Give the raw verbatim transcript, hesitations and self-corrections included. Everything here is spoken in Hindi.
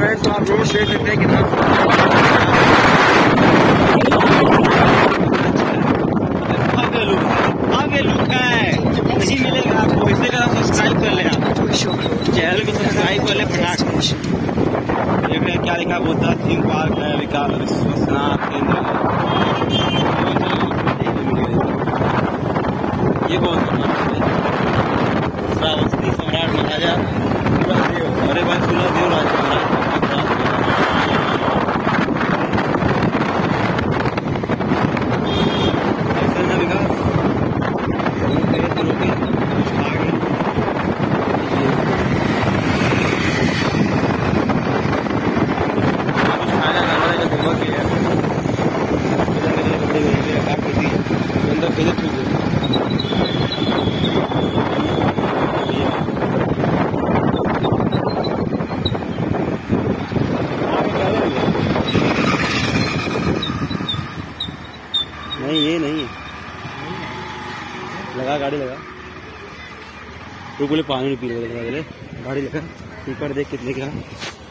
guys on road trip and taking us. आगे लुक, आगे लुक है, नहीं मिलेगा आपको, इसलिए आप सब्सक्राइब कर ले आप, चैनल को सब्सक्राइब कर ले फटाक। ये क्या लिखा बोलता थीम पार्क है विकास विश्वसना केंद्र। ये कौन श्रावस्ती सम्राट महाराजा अरे भाई सुना देव राज गाड़ी लगा तो बोले पानी नहीं पी रहे गाड़ी लगा ऊपर देख कितने का